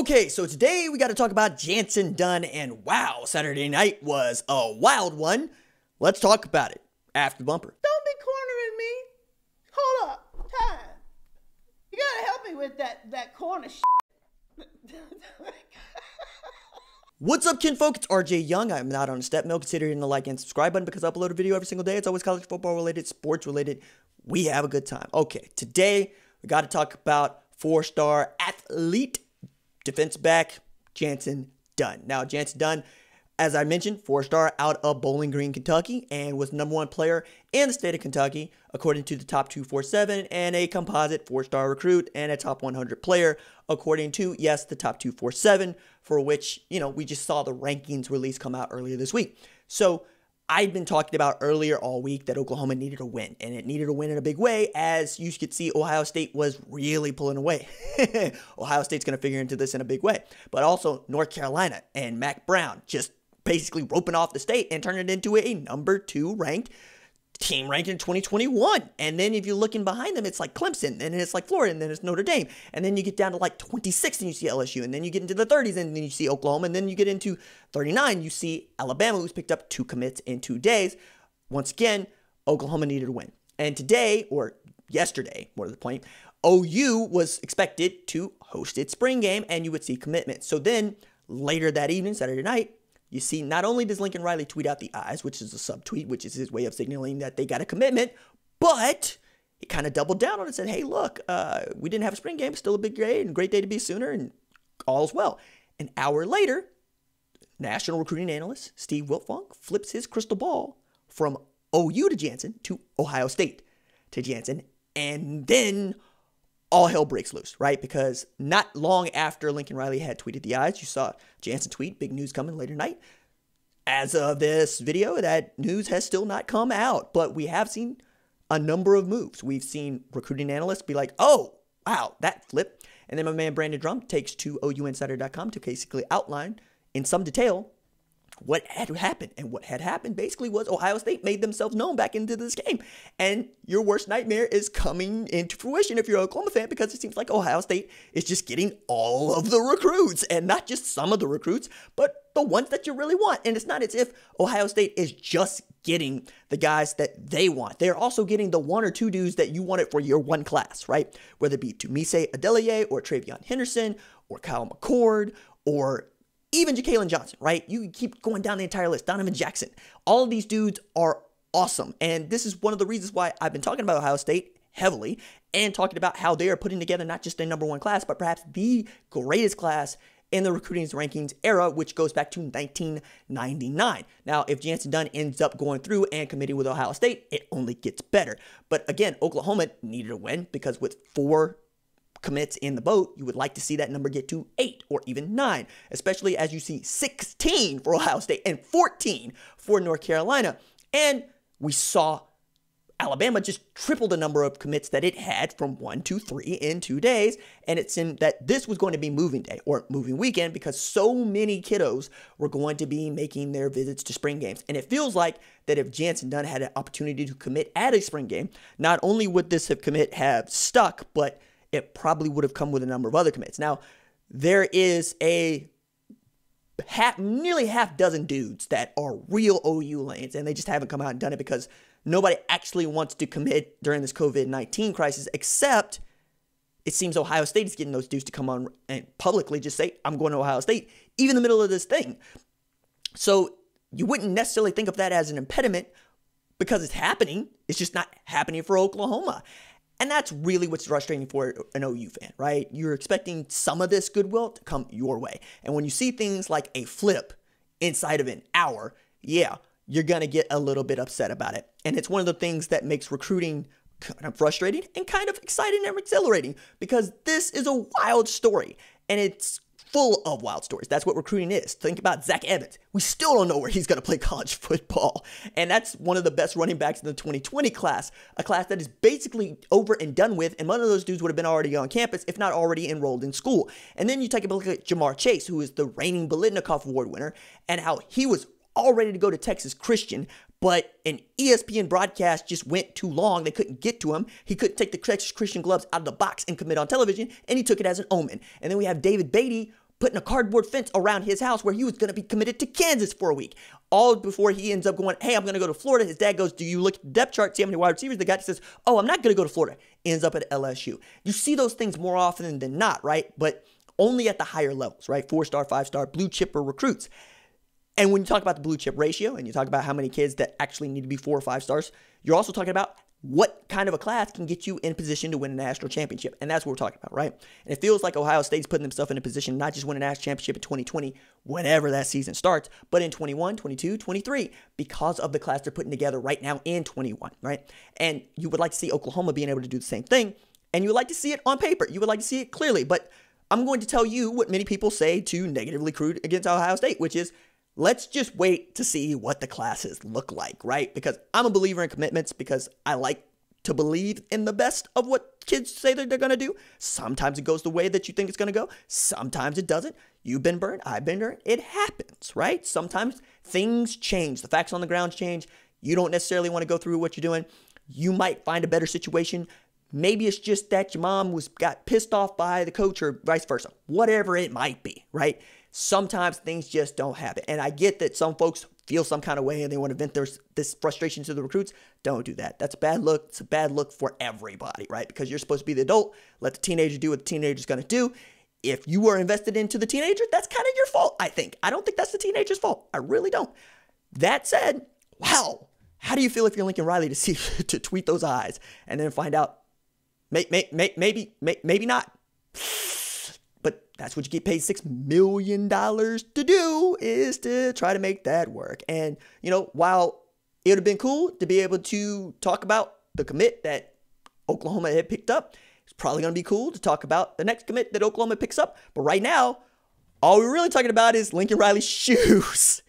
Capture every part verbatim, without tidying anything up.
Okay, so today we got to talk about Jantzen Dunn, and wow, Saturday night was a wild one. Let's talk about it after the bumper. Don't be cornering me. Hold up. Time. You got to help me with that, that corner shit. What's up, kinfolk? It's R J. Young. I'm not on a step mill. Consider hitting the like and subscribe button because I upload a video every single day. It's always college football related, sports related. We have a good time. Okay, today we got to talk about four-star athlete defense back Jantzen Dunn. Now, Jantzen Dunn, as I mentioned, four-star out of Bowling Green, Kentucky, and was the number one player in the state of Kentucky, according to the top two forty-seven, and a composite four-star recruit and a top one hundred player, according to, yes, the top two forty-seven, for which, you know, we just saw the rankings release come out earlier this week. So I've been talking about earlier all week that Oklahoma needed a win, and it needed a win in a big way. As you could see, Ohio State was really pulling away. Ohio State's going to figure into this in a big way. But also North Carolina and Mac Brown just basically roping off the state and turning it into a number two ranked team ranked in twenty twenty-one. And then if you're looking behind them, it's like Clemson, and it's like Florida, and then it's Notre Dame. And then you get down to like twenty-six and you see L S U, and then you get into the thirties and then you see Oklahoma, and then you get into thirty-nine, you see Alabama, who's picked up two commits in two days. Once again, Oklahoma needed a win. And today, or yesterday, more to the point, O U was expected to host its spring game, and you would see commitments. So then later that evening, Saturday night, you see, not only does Lincoln Riley tweet out the eyes, which is a subtweet, which is his way of signaling that they got a commitment, but he kind of doubled down on it and said, hey, look, uh, we didn't have a spring game, still a big day and great day to be Sooner, and all's well. An hour later, national recruiting analyst Steve Wilfunk flips his crystal ball from O U to Jantzen to Ohio State to Jantzen, and then all hell breaks loose, right? Because not long after Lincoln Riley had tweeted the eyes, you saw Jantzen tweet, big news coming later night. As of this video, that news has still not come out, but we have seen a number of moves. We've seen recruiting analysts be like, oh, wow, that flip. And then my man Brandon Drumm takes to O U insider dot com to basically outline in some detail what had happened. And what had happened basically was Ohio State made themselves known back into this game. And your worst nightmare is coming into fruition if you're an Oklahoma fan, because it seems like Ohio State is just getting all of the recruits, and not just some of the recruits, but the ones that you really want. And it's not as if Ohio State is just getting the guys that they want. They're also getting the one or two dudes that you wanted for your one class, right? Whether it be Tumise Adeleye or Travion Henderson or Kyle McCord or even Ja'Kalen Johnson, right? You can keep going down the entire list. Donovan Jackson. All of these dudes are awesome. And this is one of the reasons why I've been talking about Ohio State heavily and talking about how they are putting together not just a number one class, but perhaps the greatest class in the recruiting rankings era, which goes back to nineteen ninety-nine. Now, if Jantzen Dunn ends up going through and committing with Ohio State, it only gets better. But again, Oklahoma needed a win, because with four commits in the boat, you would like to see that number get to eight or even nine, especially as you see sixteen for Ohio State and fourteen for North Carolina. And we saw Alabama just triple the number of commits that it had from one to three in two days. And it seemed that this was going to be moving day or moving weekend, because so many kiddos were going to be making their visits to spring games. And it feels like that if Jantzen Dunn had an opportunity to commit at a spring game, not only would this have commit have stuck, but it probably would have come with a number of other commits. Now, there is a half, nearly half dozen dudes that are real O U lanes, and they just haven't come out and done it because nobody actually wants to commit during this COVID nineteen crisis, except it seems Ohio State is getting those dudes to come on and publicly just say, I'm going to Ohio State, even in the middle of this thing. So you wouldn't necessarily think of that as an impediment because it's happening. It's just not happening for Oklahoma. And that's really what's frustrating for an O U fan, right? You're expecting some of this goodwill to come your way. And when you see things like a flip inside of an hour, yeah, you're going to get a little bit upset about it. And it's one of the things that makes recruiting kind of frustrating and kind of exciting and exhilarating, because this is a wild story, and it's full of wild stories. That's what recruiting is. Think about Zach Evans. We still don't know where he's going to play college football. And that's one of the best running backs in the twenty twenty class, a class that is basically over and done with. And one of those dudes would have been already on campus, if not already enrolled in school. And then you take a look at Jamar Chase, who is the reigning Biletnikoff award winner, and how he was all ready to go to Texas Christian, but an E S P N broadcast just went too long. They couldn't get to him. He couldn't take the Texas Christian gloves out of the box and commit on television, and he took it as an omen. And then we have David Beatty putting a cardboard fence around his house where he was going to be committed to Kansas for a week, all before he ends up going, hey, I'm going to go to Florida. His dad goes, do you look at the depth chart, see how many wide receivers they got? He says, oh, I'm not going to go to Florida. Ends up at L S U. You see those things more often than not, right? But only at the higher levels, right? Four-star, five-star, blue-chipper recruits. And when you talk about the blue-chip ratio and you talk about how many kids that actually need to be four or five stars, you're also talking about what kind of a class can get you in position to win a national championship. And that's what we're talking about, right? And it feels like Ohio State's putting themselves in a position to not just win a national championship in twenty twenty, whenever that season starts, but in twenty-one, twenty-two, twenty-three, because of the class they're putting together right now in twenty-one, right? And you would like to see Oklahoma being able to do the same thing, and you would like to see it on paper. You would like to see it clearly, but I'm going to tell you what many people say to negatively recruit against Ohio State, which is, let's just wait to see what the classes look like, right? Because I'm a believer in commitments because I like to believe in the best of what kids say that they're going to do. Sometimes it goes the way that you think it's going to go. Sometimes it doesn't. You've been burned. I've been burned. It happens, right? Sometimes things change. The facts on the ground change. You don't necessarily want to go through what you're doing. You might find a better situation. Maybe it's just that your mom was got pissed off by the coach or vice versa. Whatever it might be, right? Sometimes things just don't happen. And I get that some folks feel some kind of way and they want to vent their, this frustration to the recruits. Don't do that. That's a bad look. It's a bad look for everybody, right? Because you're supposed to be the adult. Let the teenager do what the teenager's going to do. If you are invested into the teenager, that's kind of your fault, I think. I don't think that's the teenager's fault. I really don't. That said, wow, how do you feel if you're Lincoln Riley to see to tweet those eyes and then find out may, may, may, maybe, may, maybe not? But that's what you get paid six million dollars to do, is to try to make that work. And, you know, while it would have been cool to be able to talk about the commit that Oklahoma had picked up, it's probably going to be cool to talk about the next commit that Oklahoma picks up. But right now, all we're really talking about is Lincoln Riley's shoes.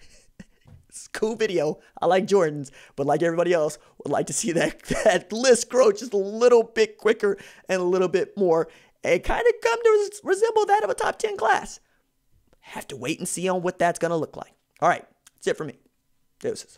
It's a cool video. I like Jordans, but like everybody else, would like to see that, that list grow just a little bit quicker and a little bit more. It kind of come to res resemble that of a top ten class. Have to wait and see on what that's going to look like. All right, that's it for me. Deuces.